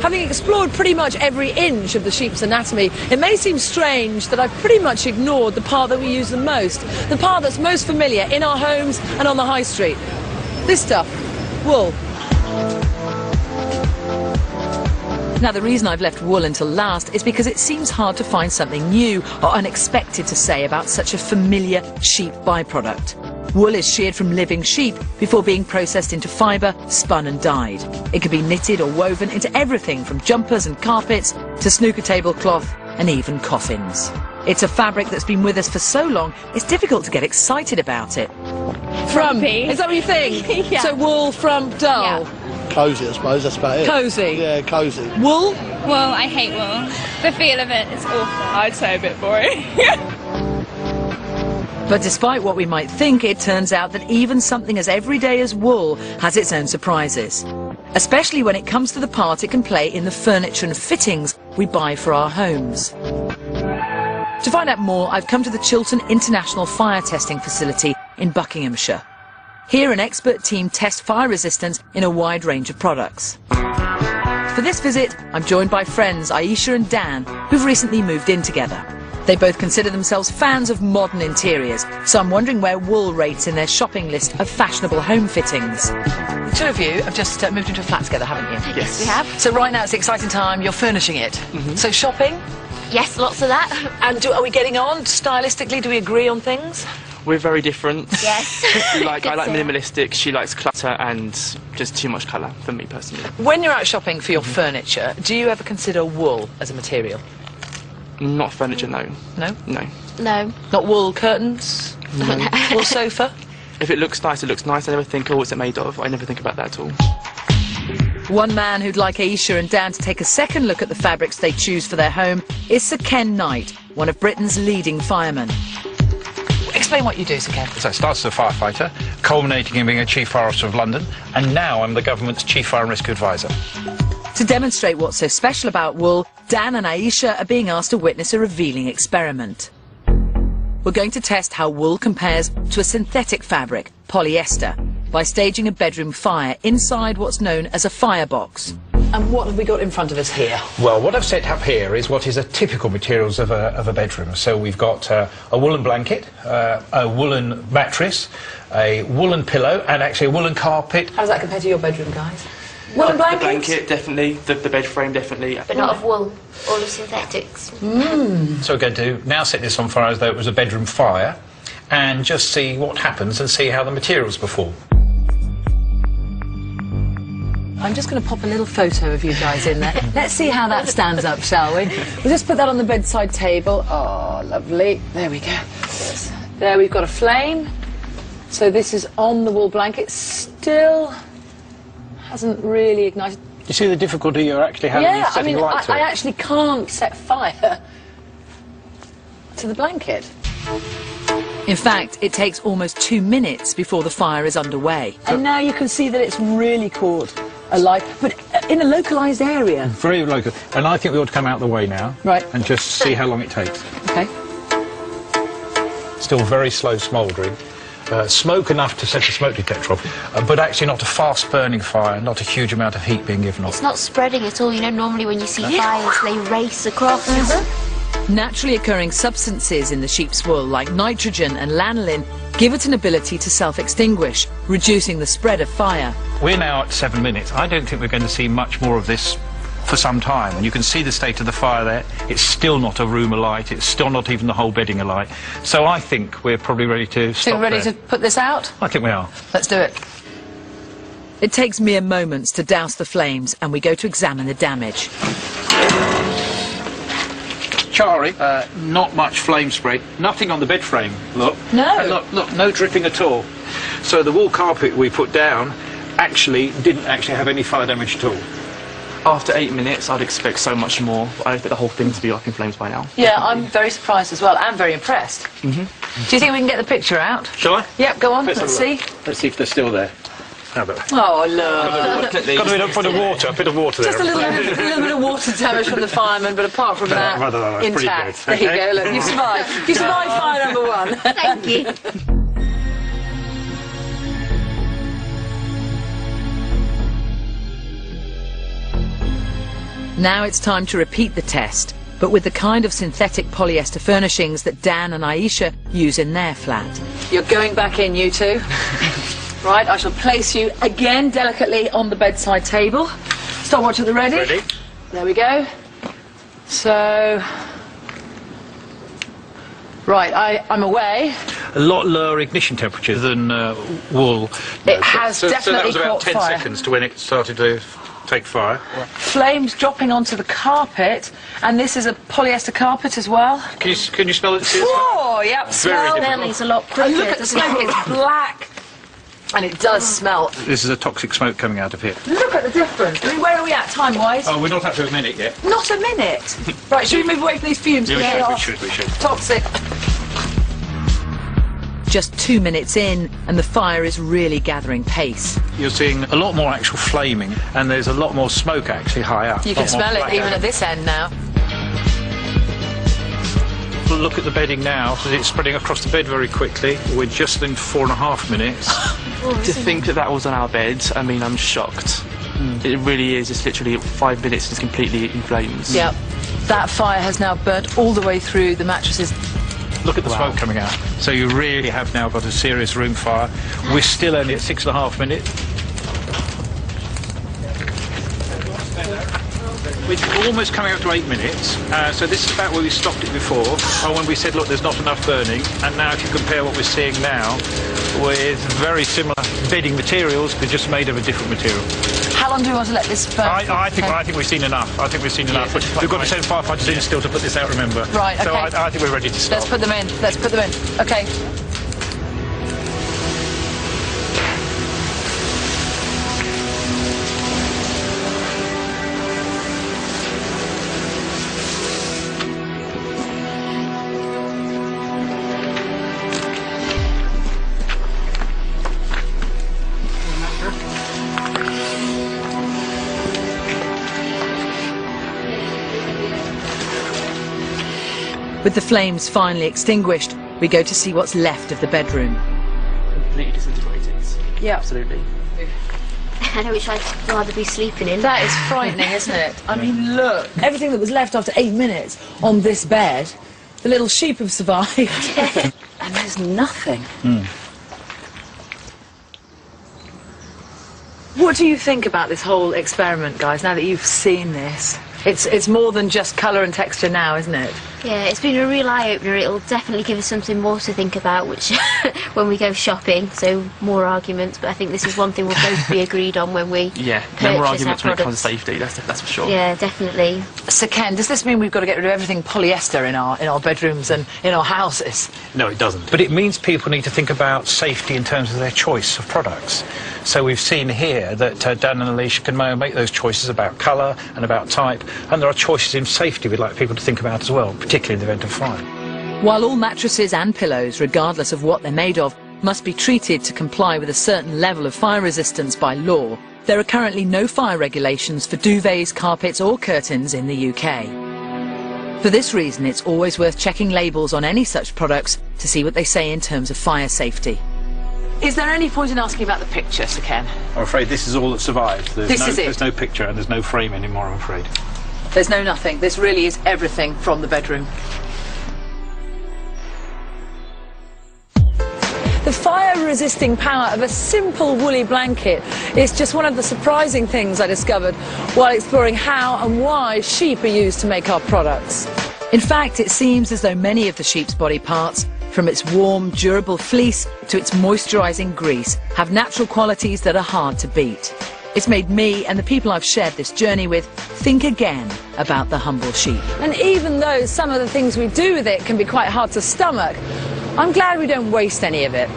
having explored pretty much every inch of the sheep's anatomy, it may seem strange that I've pretty much ignored the part that we use the most, the part that's most familiar in our homes and on the high street. This stuff, wool. Now, the reason I've left wool until last is because it seems hard to find something new or unexpected to say about such a familiar sheep byproduct. Wool is sheared from living sheep before being processed into fibre, spun and dyed. It can be knitted or woven into everything from jumpers and carpets to snooker tablecloth and even coffins. It's a fabric that's been with us for so long, it's difficult to get excited about it. From, is that what you think? Yeah. So wool from dull. Yeah. Cosy, I suppose, that's about it. Cosy? Yeah, cosy. Wool? Well, I hate wool. The feel of it is awful. I'd say a bit boring. But despite what we might think, it turns out that even something as everyday as wool has its own surprises. Especially when it comes to the part it can play in the furniture and fittings we buy for our homes. To find out more, I've come to the Chiltern International Fire Testing Facility in Buckinghamshire. Here, an expert team tests fire resistance in a wide range of products. For this visit, I'm joined by friends Aisha and Dan, who've recently moved in together. They both consider themselves fans of modern interiors, so I'm wondering where wool rates in their shopping list of fashionable home fittings. The two of you have just moved into a flat together, haven't you? Yes, we have. So right now it's an exciting time, you're furnishing it. Mm-hmm. So shopping? Yes, lots of that. And are we getting on? Stylistically, do we agree on things? We're very different. Yes. I like minimalistic, she likes clutter and just too much colour for me personally. When you're out shopping for your furniture, do you ever consider wool as a material? Not furniture, no. No? No. No. Not wool curtains? No. Wool sofa? If it looks nice, it looks nice. I never think, oh, what's it made of? I never think about that at all. One man who'd like Aisha and Dan to take a second look at the fabrics they choose for their home is Sir Ken Knight, one of Britain's leading firemen. Explain what you do, Sir Ken. So I started as a firefighter, culminating in being a Chief Fire Officer of London, and now I'm the government's Chief Fire and Risk Advisor. To demonstrate what's so special about wool, Dan and Aisha are being asked to witness a revealing experiment. We're going to test how wool compares to a synthetic fabric, polyester, by staging a bedroom fire inside what's known as a firebox. And what have we got in front of us here? Well, what I've set up here is what is a typical materials of a bedroom. So we've got a woolen blanket, a woolen mattress, a woolen pillow, and actually a woolen carpet. How does that compare to your bedroom, guys? Woolen blankets? The blanket, definitely. The bed frame, definitely. But not of wool, all of synthetics. Mm. So we're going to now set this on fire as though it was a bedroom fire and just see what happens and see how the materials perform. I'm just going to pop a little photo of you guys in there. Let's see how that stands up, shall we? We'll just put that on the bedside table. Oh, lovely. There we go. There, we've got a flame. So this is on the wool blanket. Still hasn't really ignited. You see the difficulty you're actually having in setting light to it? I actually can't set fire to the blanket. In fact, it takes almost 2 minutes before the fire is underway. And now you can see that it's really caught alive, but in a localised area. Very local. And I think we ought to come out the way now. Right. And just see how long it takes. OK. Still very slow smouldering. Smoke enough to set the smoke detector off, but actually not a fast-burning fire, not a huge amount of heat being given off. It's not spreading at all. You know, normally when you see fires, they race across. Naturally occurring substances in the sheep's wool, like nitrogen and lanolin, give it an ability to self-extinguish, reducing the spread of fire. We're now at 7 minutes. I don't think we're going to see much more of this for some time, and you can see the state of the fire there. It's still not a room alight, it's still not even the whole bedding alight. So I think we're probably ready to stop. Think we're ready to put this out? I think we are. Let's do it. It takes mere moments to douse the flames, and we go to examine the damage. Charry, not much flame spray, nothing on the bed frame, look. No. Look, no dripping at all. So the wool carpet we put down didn't actually have any fire damage at all. After 8 minutes, I'd expect so much more. I expect the whole thing to be up in flames by now. Yeah, I'm very surprised as well, and very impressed. Mm-hmm. Do you think we can get the picture out? Shall I? Yep, go on, let's see. Let's see if they're still there. How about that? Oh, look. Got a bit of water, there. Just a little bit of water damage from the fireman, but apart from that, intact. Pretty good. There you go, look, you've survived. You survived fire number one. Thank you. Now it's time to repeat the test, but with the kind of synthetic polyester furnishings that Dan and Aisha use in their flat. You're going back in, you two. Right, I shall place you again delicately on the bedside table. Stopwatch at the ready. Ready. There we go. So... Right, I'm away. A lot lower ignition temperature than wool. It has definitely that was about 10 seconds to when it started to take fire. Yeah. Flames dropping onto the carpet, and this is a polyester carpet as well. Can you smell it? Oh, yep. Smell is a lot quicker. Look at the smoke, it's black. And it does smell. This is a toxic smoke coming out of here. Look at the difference. I mean, where are we at time-wise? Oh, we're not up to a minute yet. Not a minute? Right, should we move away from these fumes? Yeah, we should. Toxic. Just 2 minutes in, and the fire is really gathering pace. You're seeing a lot more actual flaming, and there's a lot more smoke actually high up. You can smell it even at this end now. Look at the bedding now, because it's spreading across the bed very quickly. We're just in 4.5 minutes. To think that was on our beds, I mean, I'm shocked. It really is. It's literally 5 minutes and it's completely in flames. Yep. That fire has now burnt all the way through the mattresses. Look at the smoke coming out. So you really have now got a serious room fire. We're still only at 6.5 minutes. We're almost coming up to 8 minutes, so this is about where we stopped it before, when we said, look, there's not enough burning, and now if you compare what we're seeing now with very similar bedding materials, they're just made of a different material. How long do we want to let this burn? I think we've seen enough. I think we've seen enough. We've got to send firefighters in still to put this out, remember. Right, okay. So I think we're ready to start. Let's put them in. Let's put them in. Okay. With the flames finally extinguished, we go to see what's left of the bedroom. Completely disintegrated. Yeah, absolutely. I know which I'd rather be sleeping in. That is frightening, isn't it? I mean, look. Everything that was left after 8 minutes on this bed, the little sheep have survived. And there's nothing. What do you think about this whole experiment, guys, now that you've seen this? It's more than just colour and texture now, isn't it? Yeah, it's been a real eye-opener. It'll definitely give us something more to think about, which when we go shopping, so more arguments, but I think this is one thing we'll both be agreed on when we purchase more arguments when it comes to safety, that's for sure. Yeah, definitely. So Ken, does this mean we've got to get rid of everything polyester in our bedrooms and in our houses? No, it doesn't. But it means people need to think about safety in terms of their choice of products. So we've seen here that Dan and Alicia can make those choices about colour and about type, and there are choices in safety we'd like people to think about as well, particularly in the event of fire. While all mattresses and pillows, regardless of what they're made of, must be treated to comply with a certain level of fire resistance by law, there are currently no fire regulations for duvets, carpets or curtains in the UK. For this reason, it's always worth checking labels on any such products to see what they say in terms of fire safety. Is there any point in asking about the picture, Sir Ken? I'm afraid this is all that survived. There's no picture and there's no frame anymore, I'm afraid. There's no nothing. This really is everything from the bedroom. The fire-resisting power of a simple woolly blanket is just one of the surprising things I discovered while exploring how and why sheep are used to make our products. In fact, it seems as though many of the sheep's body parts, from its warm, durable fleece to its moisturising grease, have natural qualities that are hard to beat. It's made me and the people I've shared this journey with think again about the humble sheep. And even though some of the things we do with it can be quite hard to stomach, I'm glad we don't waste any of it.